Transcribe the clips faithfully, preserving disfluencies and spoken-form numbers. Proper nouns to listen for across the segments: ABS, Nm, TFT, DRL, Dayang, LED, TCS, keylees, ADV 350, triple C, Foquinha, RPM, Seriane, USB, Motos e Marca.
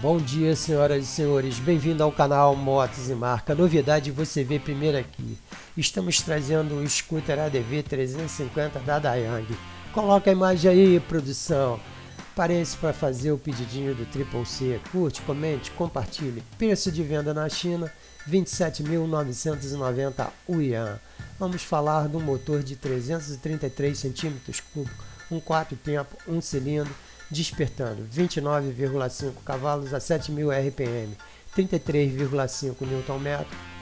Bom dia, senhoras e senhores, bem-vindo ao canal Motos e Marca. Novidade você vê primeiro aqui. Estamos trazendo o scooter A D V trezentos e cinquenta da Dayang. Coloca a imagem aí, produção. Aparece para fazer o pedidinho do triple C. Curte, comente, compartilhe. Preço de venda na China, vinte e sete mil novecentos e noventa yuan. Vamos falar do motor de trezentos e trinta e três centímetros cúbicos, um quatro tempo, um cilindro, despertando vinte e nove vírgula cinco cavalos a sete mil R P M, trinta e três vírgula cinco Nm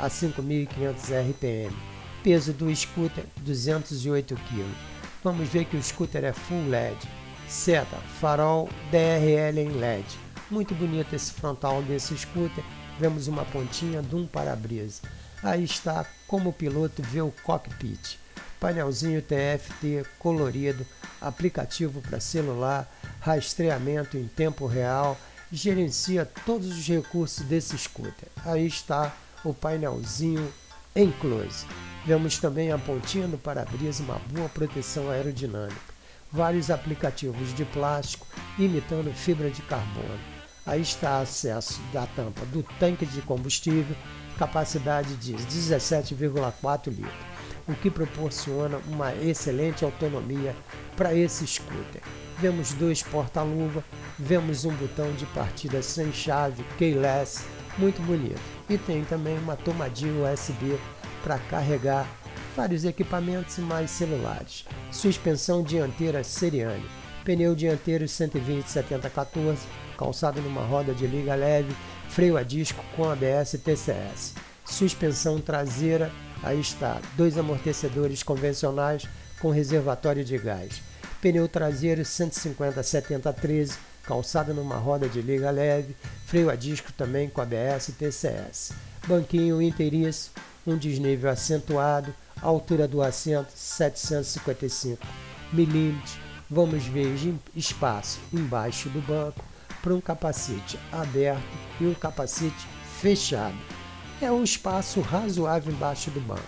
a cinco mil e quinhentos R P M. Peso do scooter duzentos e oito quilos. Vamos ver que o scooter é full L E D, seta, farol, D R L em L E D. Muito bonito esse frontal desse scooter, vemos uma pontinha de um para-brisa. Aí está como o piloto vê o cockpit. Painelzinho T F T colorido, aplicativo para celular, rastreamento em tempo real, gerencia todos os recursos desse scooter. Aí está o painelzinho em close. Vemos também a pontinha do para-brisa, uma boa proteção aerodinâmica. Vários aplicativos de plástico imitando fibra de carbono. Aí está acesso da tampa do tanque de combustível, capacidade de dezessete vírgula quatro litros. O que proporciona uma excelente autonomia para esse scooter. Vemos dois porta-luva, vemos um botão de partida sem chave, keyless, muito bonito. E tem também uma tomadinha U S B para carregar vários equipamentos e mais celulares. Suspensão dianteira Seriane, pneu dianteiro cento e vinte setenta quatorze, calçado numa roda de liga leve, freio a disco com A B S T C S. Suspensão traseira, aí está, dois amortecedores convencionais com reservatório de gás. Pneu traseiro cento e cinquenta setenta treze, calçado numa roda de liga leve, freio a disco também com A B S T C S. Banquinho inteiriço, um desnível acentuado, altura do assento setecentos e cinquenta e cinco milímetros. Vamos ver espaço embaixo do banco para um capacete aberto e um capacete fechado. É um espaço razoável embaixo do banco.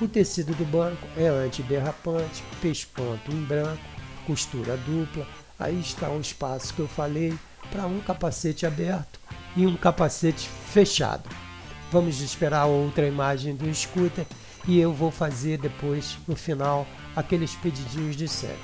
O tecido do banco é antiderrapante, pesponto em branco, costura dupla. Aí está o espaço que eu falei para um capacete aberto e um capacete fechado. Vamos esperar outra imagem do scooter e eu vou fazer depois, no final, aqueles pedidinhos de sempre.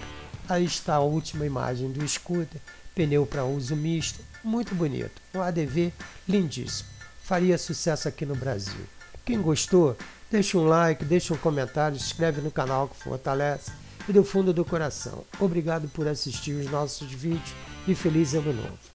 Aí está a última imagem do scooter, pneu para uso misto, muito bonito, um A D V lindíssimo. Faria sucesso aqui no Brasil. Quem gostou, deixa um like, deixa um comentário, se inscreve no canal que fortalece. E do fundo do coração, obrigado por assistir os nossos vídeos e feliz ano novo.